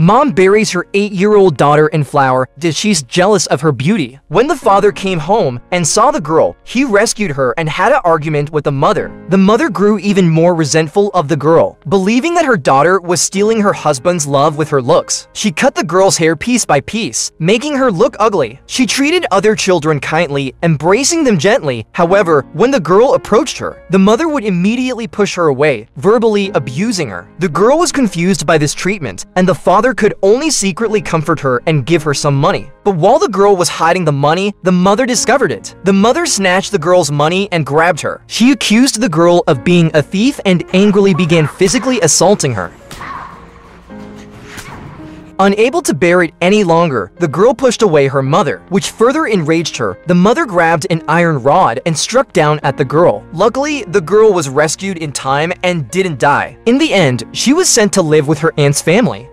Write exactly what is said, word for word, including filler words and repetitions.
Mom buries her eight-year-old daughter in flour because she's jealous of her beauty. When the father came home and saw the girl, he rescued her and had an argument with the mother. The mother grew even more resentful of the girl, believing that her daughter was stealing her husband's love with her looks. She cut the girl's hair piece by piece, making her look ugly. She treated other children kindly, embracing them gently. However, when the girl approached her, the mother would immediately push her away, verbally abusing her. The girl was confused by this treatment, and the father could only secretly comfort her and give her some money. But while the girl was hiding the money, the mother discovered it. The mother snatched the girl's money and grabbed her. She accused the girl of being a thief and angrily began physically assaulting her. Unable to bear it any longer, the girl pushed away her mother, which further enraged her. The mother grabbed an iron rod and struck down at the girl. Luckily, the girl was rescued in time and didn't die. In the end, she was sent to live with her aunt's family.